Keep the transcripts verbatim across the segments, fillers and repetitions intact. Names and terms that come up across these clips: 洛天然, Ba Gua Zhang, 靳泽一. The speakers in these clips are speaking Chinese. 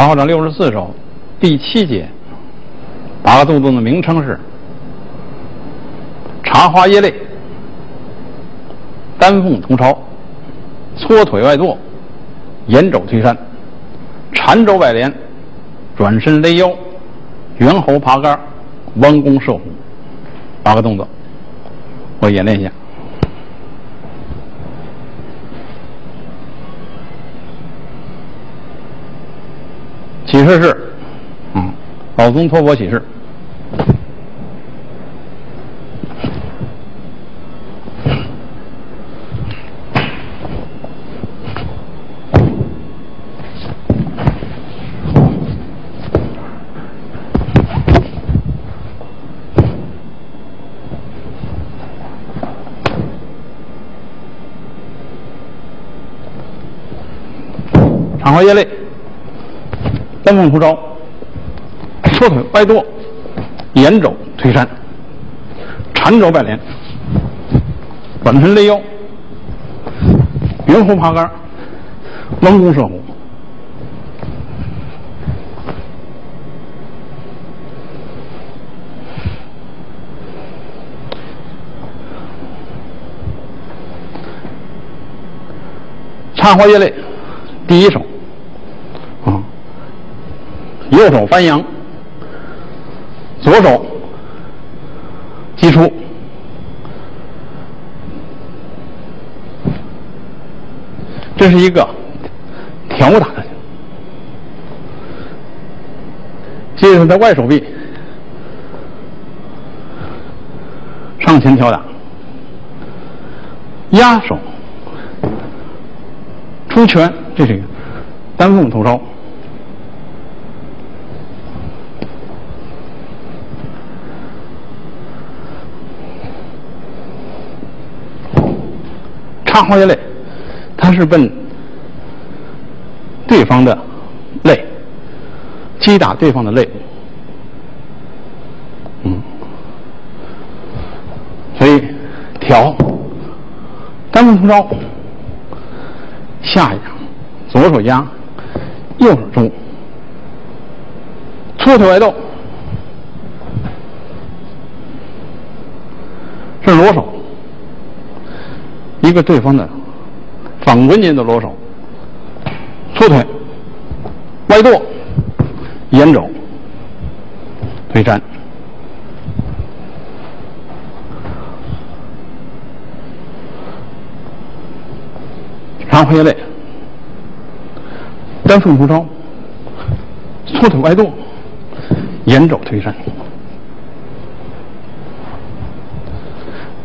八号章六十四首第七节，八个杜仲的名称是：茶花叶类，丹凤同朝，搓腿外坐，掩肘推山，缠肘外连，转身勒腰，猿猴爬杆，弯弓射虎。八个动作，我演练一下。启示是，嗯，老宗托钵启示。长花叶类，丹凤出招，搓腿外跺，掩肘推山，缠肘拜连，转身勒腰，猿猴爬杆，弯弓射虎。茶花叶类第一首。右手翻扬，左手击出，这是一个挑打的。接着他外手臂上前挑打，压手出拳，这是一个丹凤头招。茶花叶肋，它是奔对方的肋，击打对方的肋骨。嗯，所以挑丹凤出招，下压，左手压，右手中，搓腿外斗，是裸手。一个对方的反关节的裸手，搓腿外跺，掩肘推山。茶花叶类，丹凤出招，搓腿外跺，掩肘推山。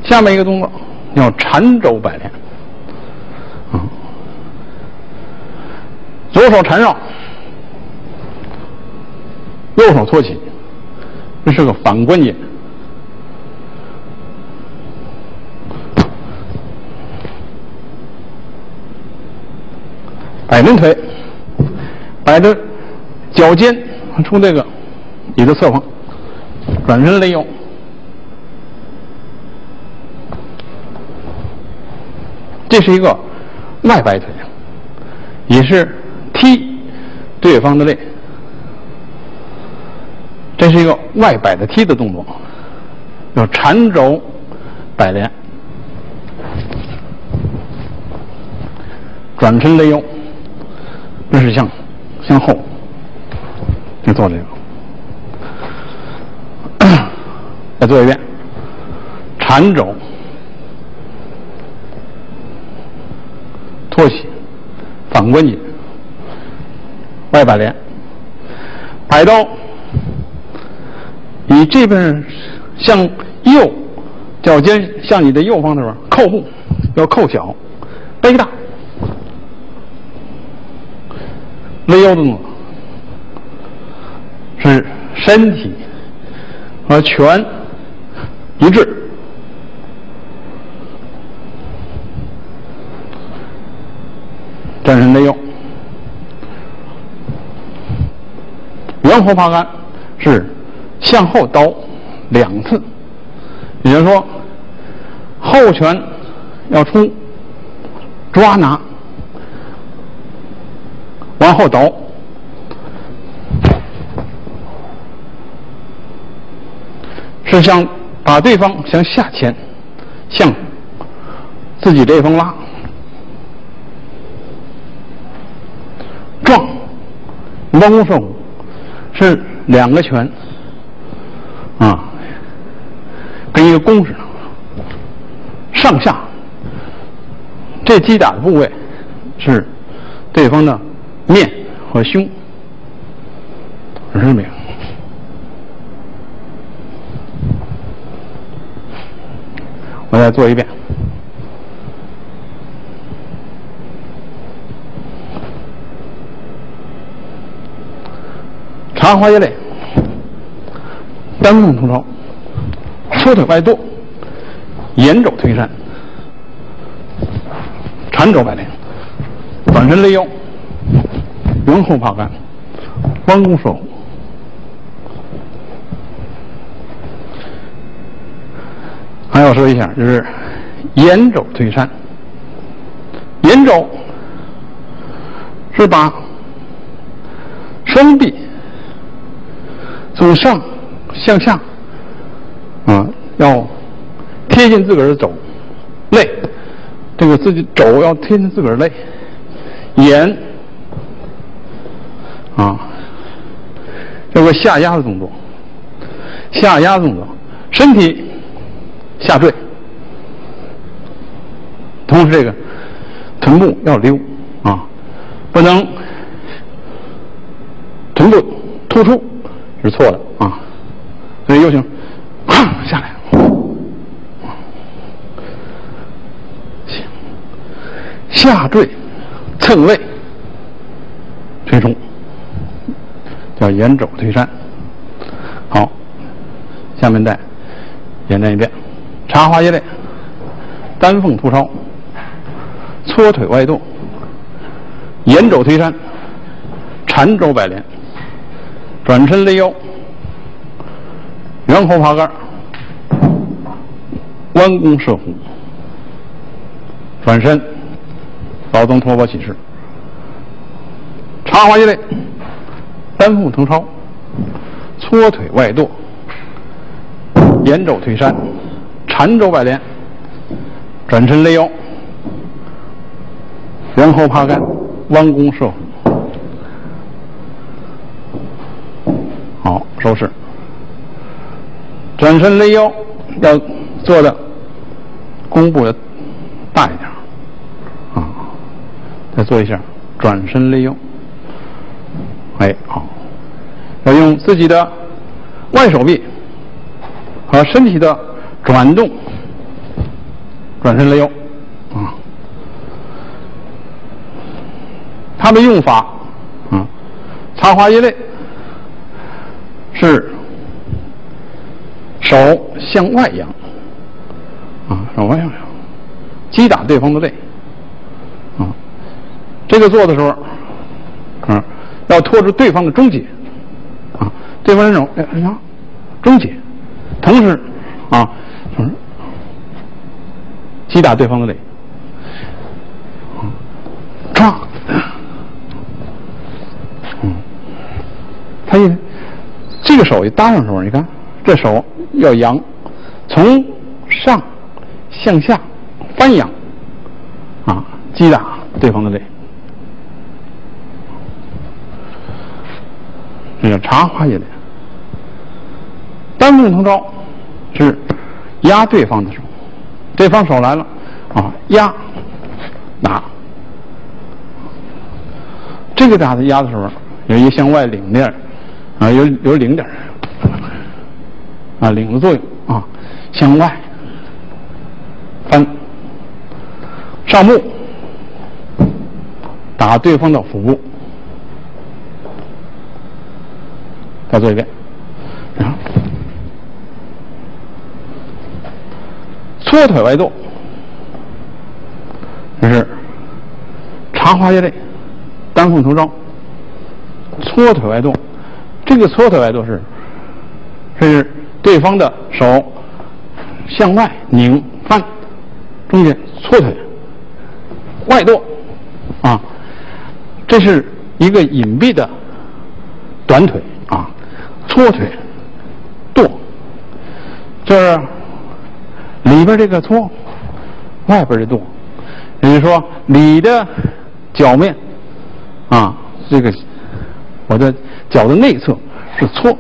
下面一个动作叫缠肘摆连，嗯，左手缠绕，右手托起，这是个反关节。摆正腿，摆着脚尖出这个你的侧方，转身勒腰。这是一个外摆腿，也是踢对方的肋，这是一个外摆的踢的动作，叫缠肘摆连，转身勒腰，这是向向后就做这个。再做一遍，缠肘托起，反关节，外摆连，摆刀，你这边向右，脚尖向你的右方那边扣护，要扣小，背大，勒腰的动作，是身体和拳一致。转身勒腰，猿猴爬杆是向后刀两次，也就是说后拳要出抓拿，往后倒，是想把对方向下潜，向自己这方拉，撞，弯弓射虎，是两个拳，啊，跟一个弓似的，上下。这击打的部位是对方的面和胸，是这么样。 我再做一遍。茶花叶类，单凤出招，出腿外跺，沿肘推山，缠肘摆铃，转身勒腰，圆后爬杆，弯弓射虎。还要说一下，就是沿肘推山。沿肘是把双臂从上向下，啊，要贴近自个儿的肘肋，这个自己肘要贴近自个儿肋，沿啊，这个下压的动作，下压的动作，身体。 下坠，同时这个臀部要溜啊，不能臀部突出是错的啊，所以右胸下来，下坠蹭位推冲，叫沿肘推山。好，下面再延展一遍。 茶花叶类，丹凤突梢，搓腿外跺，沿肘推山，缠肘摆连，转身勒腰，圆猴爬杆，弯弓射虎，转身，倒蹬托钵起势。茶花叶类，丹凤腾梢，搓腿外跺，沿肘推山。 缠肘摆连，转身勒腰，圆猴爬杆，弯弓射虎。好，收势。转身勒腰要做的弓步要大一点啊，再做一下转身勒腰。哎，好，要用自己的外手臂和身体的。 转动，转身勒腰，啊，它的用法，啊，茶花叶类是手向外扬，啊，手外扬，击打对方的肋，啊，这个做的时候，啊，要拖住对方的中节，啊，对方这种哎呀，中节，同时，啊。 嗯，击打对方的肋，唰、嗯，嗯，他一这个手一搭上的时候，你看这手要扬，从上向下翻扬，啊，击打对方的肋，这叫茶花叶类。单凤腾招是。 压对方的手，对方手来了，啊，压，打。这个打的压的时候，有一向外领点，啊，有有领点，啊，领的作用啊，向外翻，上步，打对方的腹部，再做一遍。 搓腿外跺，这是茶花叶类，丹凤头招。搓腿外跺，这个搓腿外跺是，这是对方的手向外拧翻，中间搓腿外跺，啊，这是一个隐蔽的短腿啊，搓腿跺，就是里边这个葱，外边这洞。也就是说，你的脚面啊，这个我的脚的内侧是葱，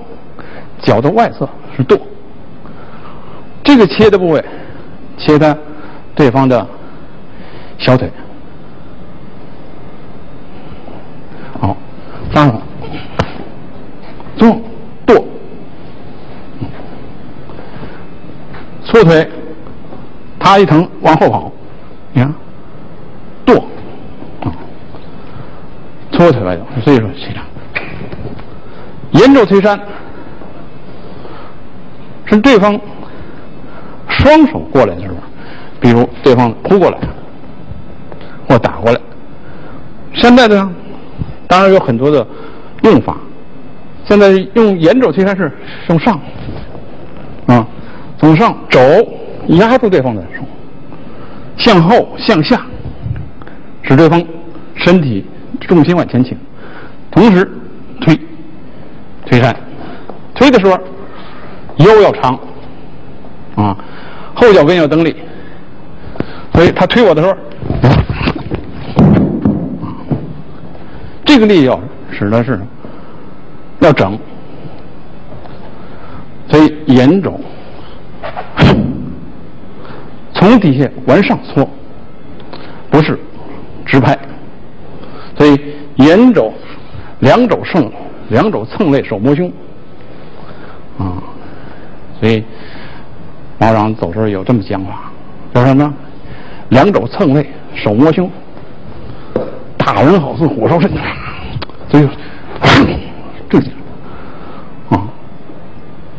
脚的外侧是洞。这个切的部位，切它对方的小腿。好，拉上，葱剁，粗腿，他一疼往后跑，你看，剁，啊、嗯，粗腿外头，所以说谁长？沿肘推山，是对方双手过来的时候，比如对方扑过来或打过来，现在呢？当然有很多的用法，现在用沿肘推山是用上，啊，从上肘压住对方的手，向后向下，使对方身体重心往前倾，同时推，推山，推的时候腰要长，啊，后脚跟要蹬力，所以他推我的时候。这个力要使的是要整，所以沿肘从底下往上搓，不是直拍，所以沿肘两肘蹭两肘蹭肋手摸胸啊、嗯，所以毛长走时候有这么讲法，叫什么？两肘蹭肋手摸胸。打人好似火烧身，所以这点啊，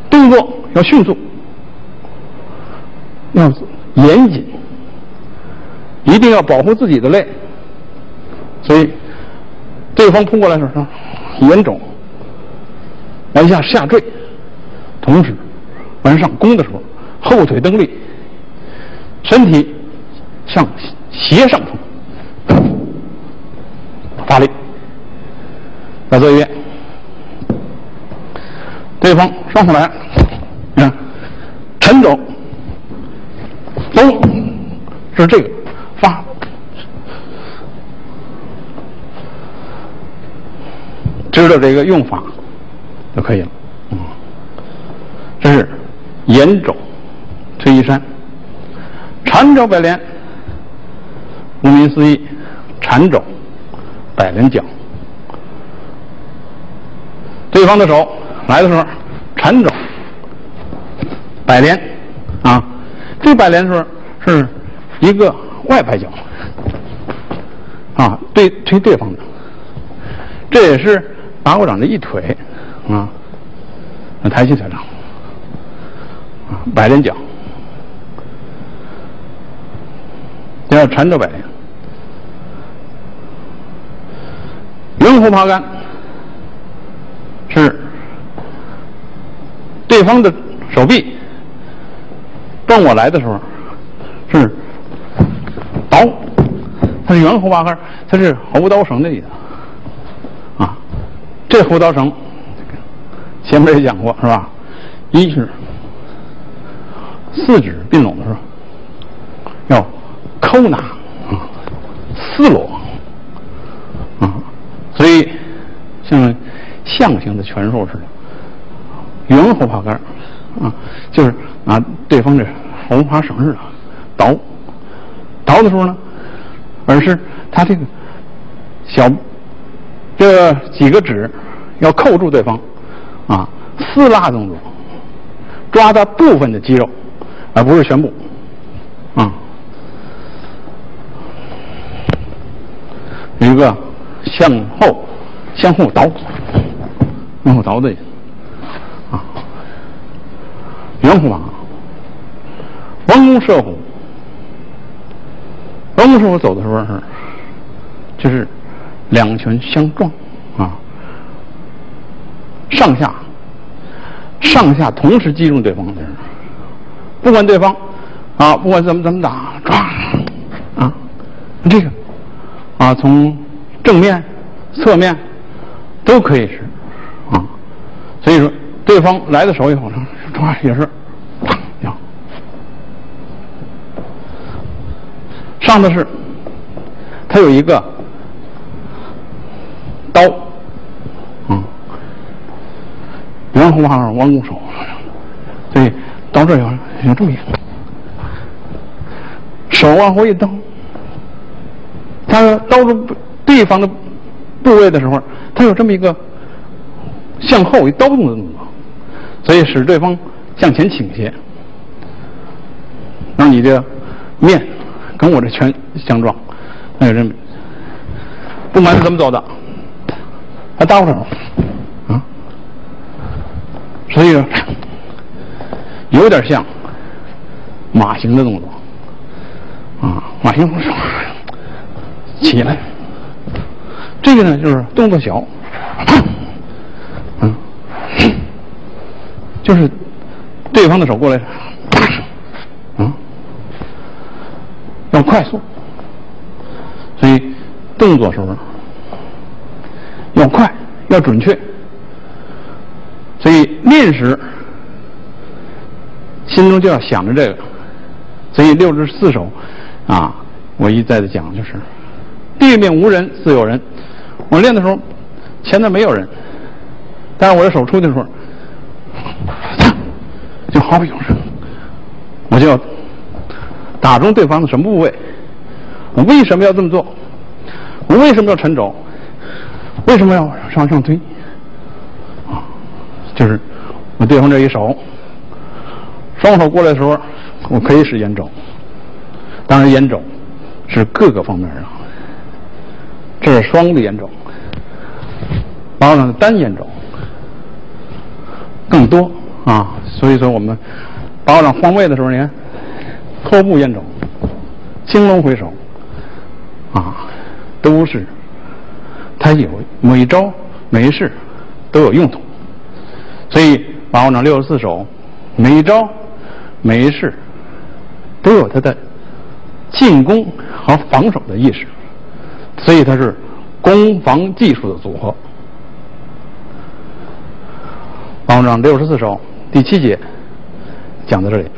动作要迅速，要严谨，一定要保护自己的肋。所以对方扑过来的时候，眼肿往下下坠，同时往上攻的时候，后腿蹬力，身体向斜上冲。发力，再做一遍。对方双手来，你看，沉肘，兜，是这个发，知道这个用法就可以了。嗯，这是沿肘推一山，缠肘摆连，顾名思义，缠肘。摆连脚，对方的手来的时候，缠肘，摆连，啊，这摆连的时候是一个外摆脚，啊，对推对方的，这也是八卦掌的一腿，啊，抬起腿掌，啊，摆连脚，要缠肘摆连。猿猴爬杆是对方的手臂奔我来的时候是倒，它是猿猴爬杆，它是猴刀绳的意思啊。这猴刀绳前面也讲过是吧？一是四指并拢的时候要抠拿、嗯、四裸。所以，像象形的拳术似的，猿猴爬杆啊，就是拿对方这猴爬绳似的倒，倒的时候呢，而是他这个小这几个指要扣住对方啊，撕拉动作，抓到部分的肌肉，而不是全部啊，一个。向后，向后倒，向后倒的啊，猿猴爬，弯弓射虎，弯弓射虎走的时候是，就是两拳相撞啊，上下上下同时击中对方的人，不管对方啊，不管怎么怎么打，抓啊，这个啊从。正面、侧面都可以是啊，所以说对方来的手以后，抓也是，上的是它有一个刀，嗯，袁弘二王拱手，所以到这有有注意，手往后一蹬，他刀住对方的部位的时候，他有这么一个向后一刀动的动作，所以使对方向前倾斜，让你的面跟我这拳相撞。哎，人不瞒是怎么走的？还搭过手，啊，所以有点像马行的动作，啊，马行动作起来，这个呢就是动作小，嗯，就是对方的手过来，嗯，要快速。所以，动作时候要快，要准确。所以练时，心中就要想着这个。所以六十四手，啊，我一再的讲就是，地面无人自有人。我练的时候，前面没有人，但是我的手出去的时候，就好比有人，我就要打中对方的什么部位。我为什么要这么做？我为什么要沉肘？为什么要上上推？啊，就是我对方这一手，双手过来的时候，我可以使眼肘。当然，眼肘是各个方面的，这是双的眼肘，然后呢，单眼肘更多啊。所以说，我们把掌换位的时候，你看，托步眼肘，青龙回手。啊，都是，它有每一招每一式都有用途，所以把握掌六十四手，每一招每一式都有它的进攻和防守的意识，所以它是攻防技术的组合。把握掌六十四手第七节讲到这里，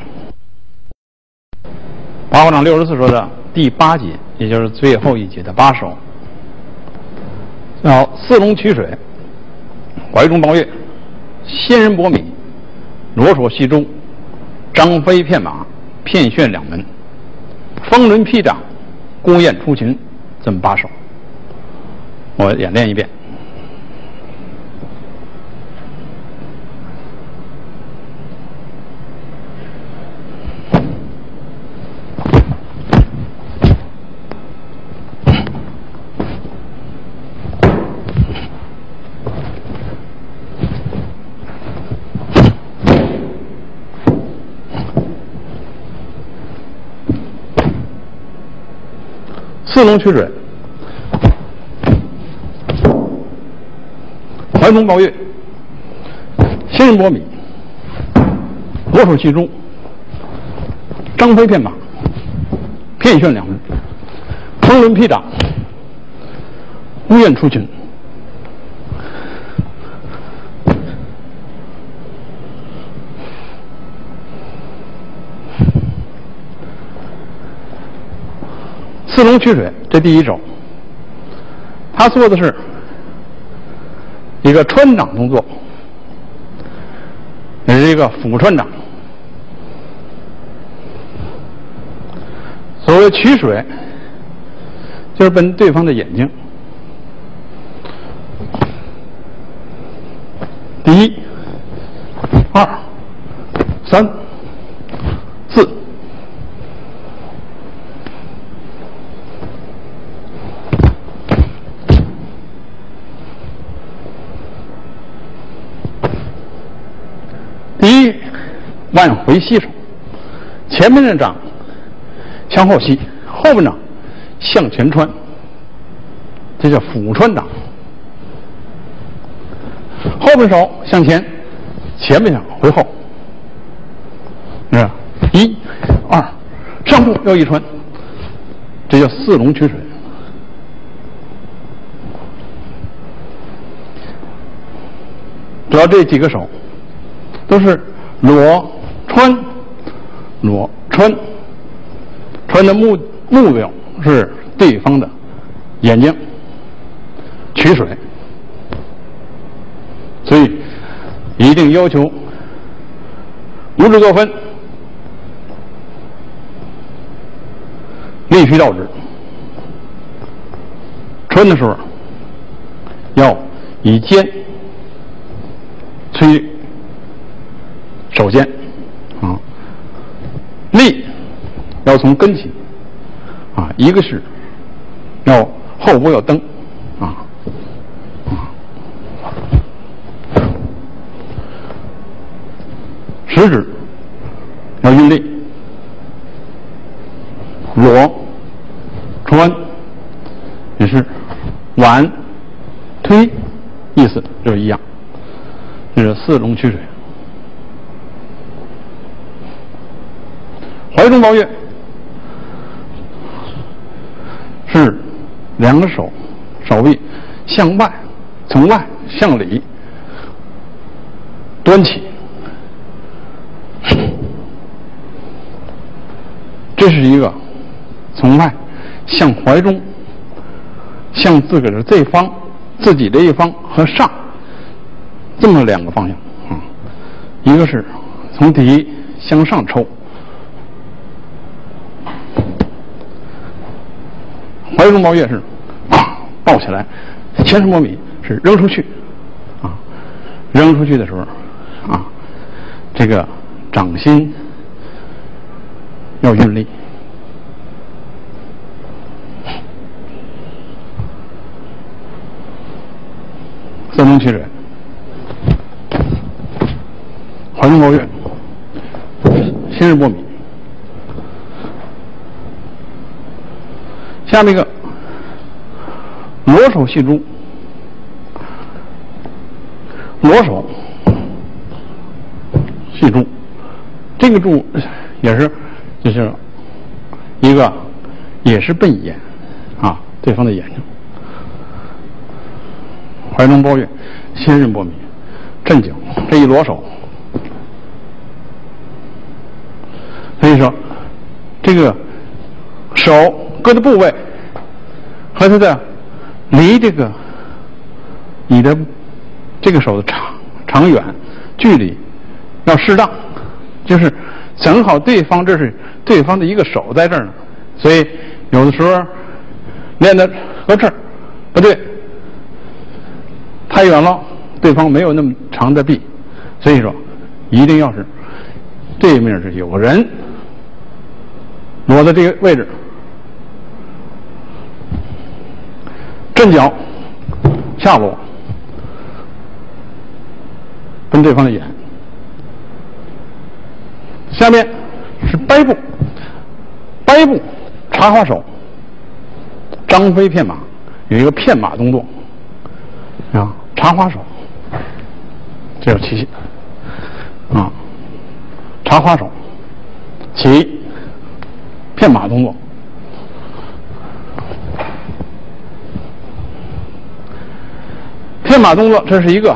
把握掌六十四手的第八节。也就是最后一节的八手，叫四龙取水，怀中抱月，仙人搏米，罗手戏珠，张飞骗马，骗旋两门，风轮劈掌，孤雁出群，这么八手，我演练一遍。四龙取水，怀中抱月，仙人搏米，罗手戏珠，张飞骗马，骗旋两门，风轮劈掌，孤雁出群。四龙取水，这第一手，他做的是一个穿掌动作，也是一个俯穿掌。所谓取水，就是奔对方的眼睛。第一、二、三、四。第一，腕回吸手，前面的掌向后吸，后面掌向前穿，这叫俯穿掌。后边手向前，前面掌回后，是吧？一、二，上步又一穿，这叫四龙取水。主要这几个手。都是裸穿，裸穿，穿的目目标是对方的眼睛取水，所以一定要求拇指作分，内需照指。抻的时候要以肩推手尖，啊，力要从根起，啊，一个是要后部要蹬，啊，食指要用力，裸穿也是挽推，意思就是一样，就是四龙取水。怀中抱月是两个手手臂向外，从外向里端起，这是一个从外向怀中，向自个儿的这方，自己的一方和上，这么两个方向，嗯，一个是从底向上抽，怀中抱月是抱起来，前十摸米是扔出去，啊，扔出去的时候，啊，这个掌心要用力。三龙取水，怀中抱月，先是摸米。下面一个裸手戏珠，裸手戏珠，这个珠也是就是一个也是奔眼啊，对方的眼睛。怀中抱月，先人波米，震惊，这一裸手，所以说这个手各的部位和它的离这个你的这个手的长长远距离要适当，就是正好对方这是对方的一个手在这儿呢，所以有的时候练的和这儿不对太远了，对方没有那么长的臂，所以说一定要是对面是有人挪到这个位置，正脚下落跟对方的眼。下面是掰步，掰步茶花手，张飞骗马有一个骗马动作啊，茶花手，这有棋啊，茶花手棋骗马动作。骗马动作，这是一个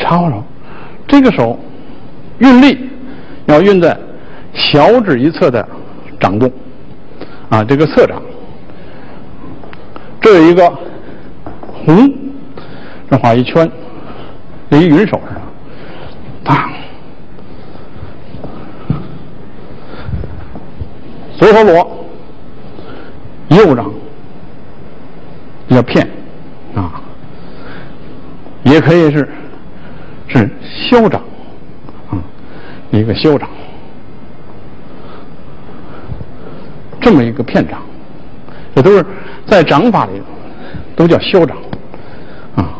茶花手，这个手运力要运在小指一侧的掌中，啊，这个侧掌，这有一个红，这画一圈，这一云手似的，啊，左手裸，右掌要骗啊。也可以是是消长啊，一个消长，这么一个片长，这都是在掌法里都叫消长啊，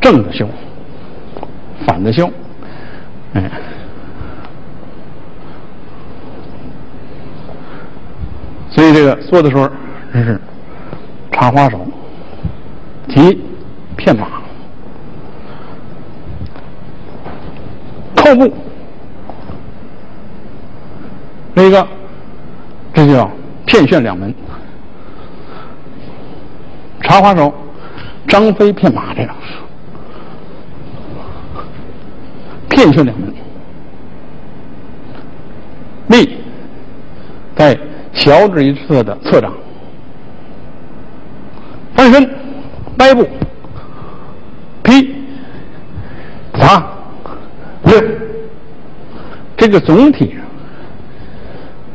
正的消，反的消，哎，所以这个做的时候真是茶花手提。骗马，扣步，那个，这就叫骗旋两门。茶花手，张飞骗马这个，骗旋两门，力在小指一侧的侧掌，翻身，掰步，劈，砸，抡，这个总体，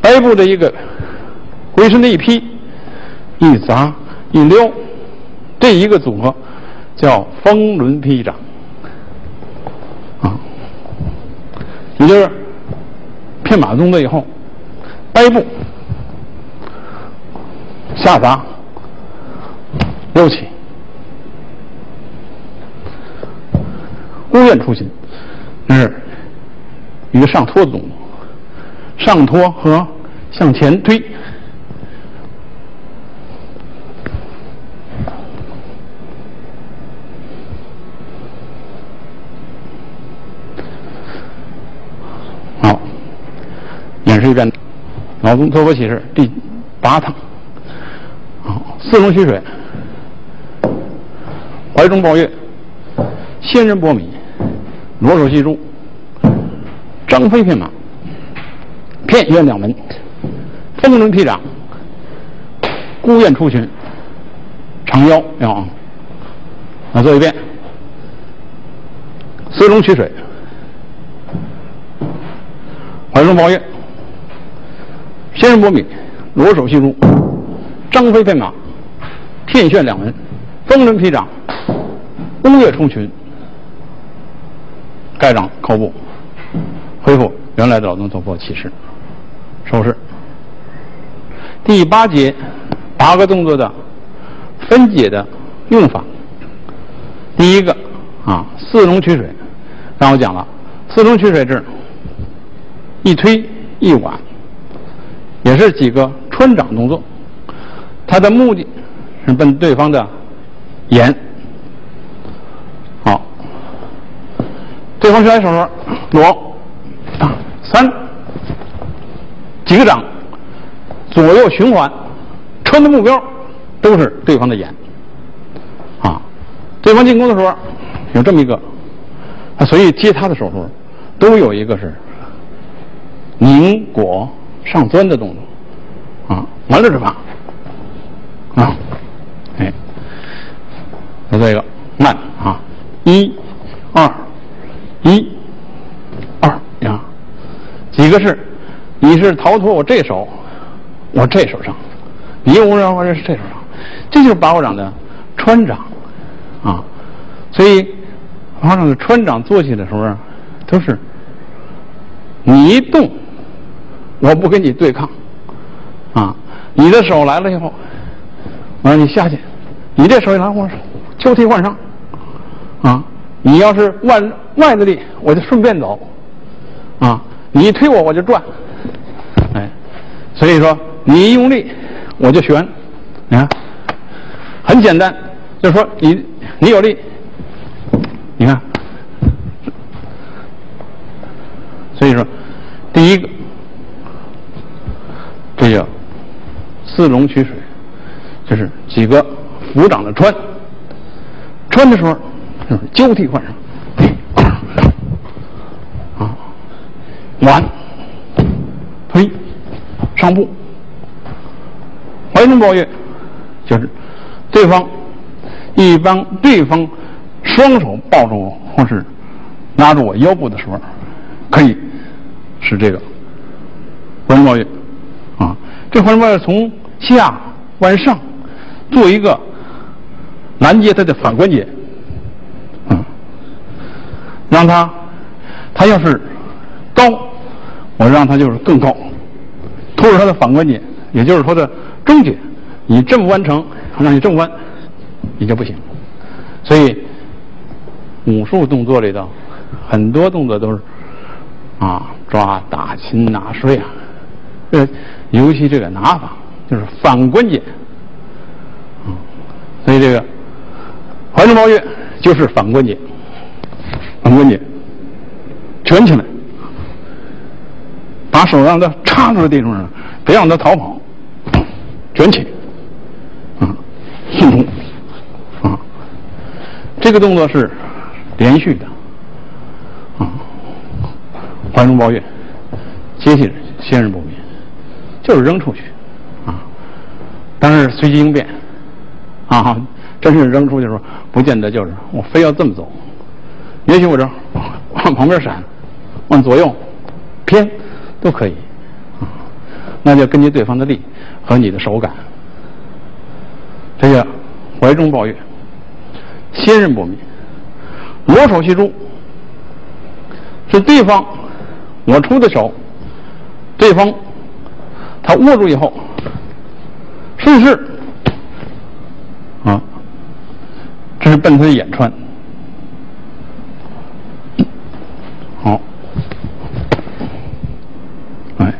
掰步的一个回身的一劈，一砸，一溜，这一个组合叫风轮劈掌。 也就是骗马宗的以后，掰步下砸溜起，孤雁出心，这是一个上托的动作，上托和向前推，演示一遍，老宗托钵起式第八趟。好，四龙取水，怀中抱月，仙人拨米，挪手系珠，张飞骗马，骗鸳两门，风轮劈掌，孤雁出群，长腰要昂。来做一遍，四龙取水，怀中抱月。 仙人拨米，罗手系珠，张飞骗马，骗铉两门，风轮劈掌，孤雁出群，盖掌扣步，恢复原来的老宗托钵起式收式。第八节八个动作的分解的用法。第一个啊，四龙取水，刚我讲了，四龙取水制，一推一挽。 也是几个穿掌动作，它的目的是奔对方的眼。好，对方伸来手时，挪，三，几个掌，左右循环，穿的目标都是对方的眼。啊，对方进攻的时候有这么一个，啊，所以接他的手时候都有一个是拧果。 上钻的动作，啊，完了这把，啊，哎，再做一个慢啊，一、二、一、二呀，几个是，你是逃脱我这手，我这手上，你无让我这是这手上，这就是八卦掌的穿掌，啊，所以八卦掌的穿掌做起的时候，都是你一动。 我不跟你对抗，啊！你的手来了以后，我让你下去，你这手一来，我交替换上，啊！你要是外外的力，我就顺便走，啊！你一推我，我就转，哎，所以说你一用力，我就旋，你看，很简单，就是说你你有力，你看，所以说第一个。 这叫四龙取水，就是几个扶掌的穿，穿的时候就是交替换上，啊，挽，推，上步，怀中抱月，就是对方一帮对方双手抱住我或是拉住我腰部的时候，可以是这个怀中抱月。 啊，这怀中抱月从下往上做一个拦截它的反关节，嗯，让它，它要是高，我让它就是更高，突出它的反关节，也就是它的中节，你这么弯成，让你这么弯，你就不行。所以武术动作里头很多动作都是啊抓打擒拿摔啊。 这尤其这个拿法就是反关节，嗯，所以这个怀中抱月就是反关节，反关节卷起来，把手让它插到地中上，别让它逃跑，卷起，啊、嗯，送出，啊、嗯，这个动作是连续的，啊、嗯，怀中抱月，接起仙人拨米。 就是扔出去，但是随机应变，啊，真是扔出去的时候，不见得就是我非要这么走，也许我这往旁边闪，往左右偏都可以，啊，那就根据对方的力和你的手感。这个怀中抱月，心刃不灭，裸手戏珠，是对方我出的手，对方他握住以后。 顺势，啊，这是奔他的眼穿。好，哎，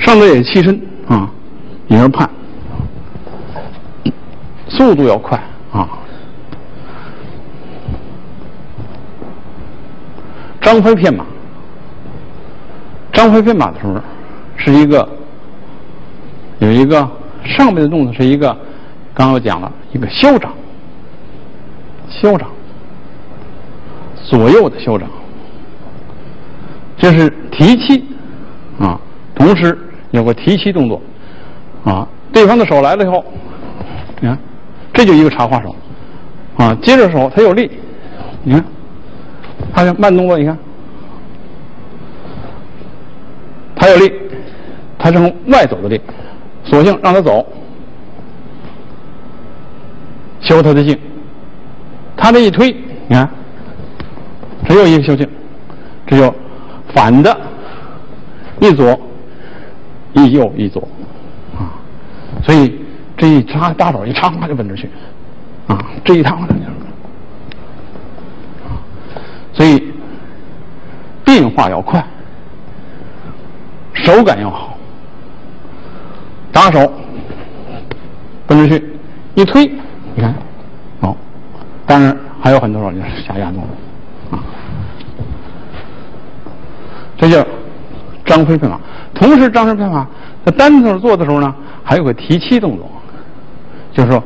上对也欺身啊，也是盼，速度要快啊。张飞骗马，张飞骗马的时候是一个有一个。 上面的动作是一个，刚刚我讲了一个修掌，修掌，左右的修掌，这是提膝啊，同时有个提膝动作啊，对方的手来了以后，你看，这就一个茶花手啊，接着手他有力，你看，他就慢动作，你看，他有力，他是从外走的力。 索性让他走，修他的劲。他这一推，你看，只有一个修劲，只有反的，一左一右一左，啊，所以这一插大手一插花就奔着去，啊，这一插花就奔着去，啊，所以变化要快，手感要好。 打手奔出去，一推，你看，好、哦，当然还有很多手就是下压动作，啊，这叫张飞拍马。同时，张飞拍马在单手做的时候呢，还有个提膝动作，就是说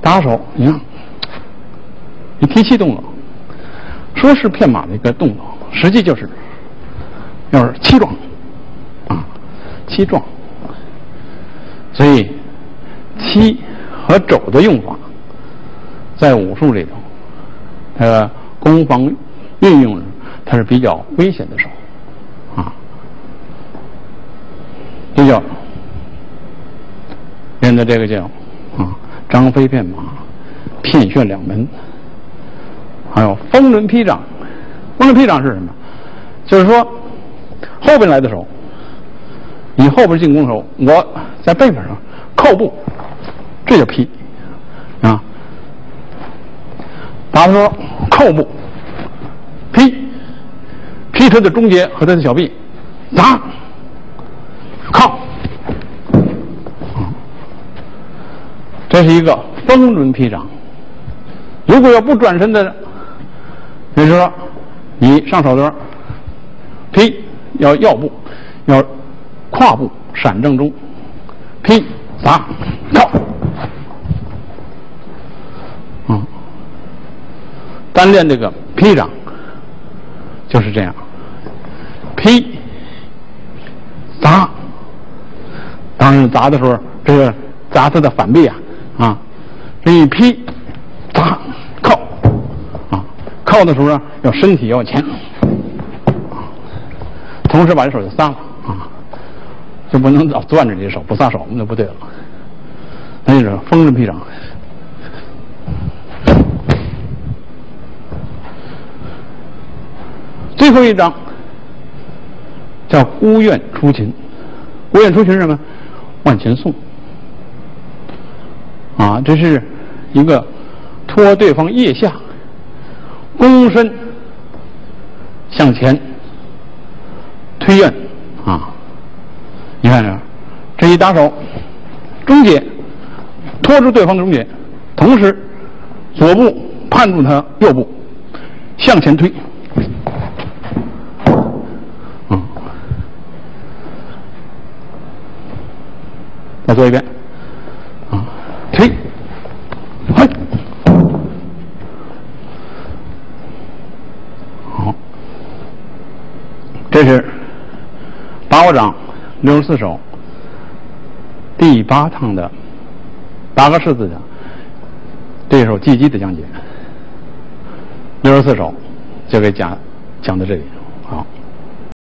打手，你看，你提膝动作，说是骗马的一个动作，实际就是要是膝撞，啊，膝撞。 所以，膝和肘的用法，在武术里头，呃，攻防运用，它是比较危险的手，啊，这叫练的这个叫啊，张飞骗马，骗穴两门，还有风轮劈掌。风轮劈掌是什么？就是说，后边来的手。 你后边进攻手，我在背面上扣步，这就劈啊！打他说扣步，劈，劈他的中节和他的小臂，砸，靠，这是一个风轮劈掌。如果要不转身的，比如说你上手的时候，劈要要步，要。 跨步闪正中，劈砸靠，嗯，单练这个劈掌就是这样，劈砸，当然砸的时候，这个砸他的反臂啊，啊，这一劈砸靠，啊，靠的时候呢，要身体要往前，同时把这手就撒了啊。 就不能老攥着你的手不撒手，那不对了。那就是风筝劈掌，最后一掌叫孤雁出秦。孤雁出秦是什么？万秦颂。啊，这是一个拖对方腋下，躬身向前推雁啊。 你看这，这一打手，中节拖住对方的中节，同时左步盼住他右步，向前推，嗯，再做一遍，啊，推，嘿，好，这是八卦掌。 六十四首，第八趟的打个十字架，对手积极的讲解。六十四首就给讲讲到这里。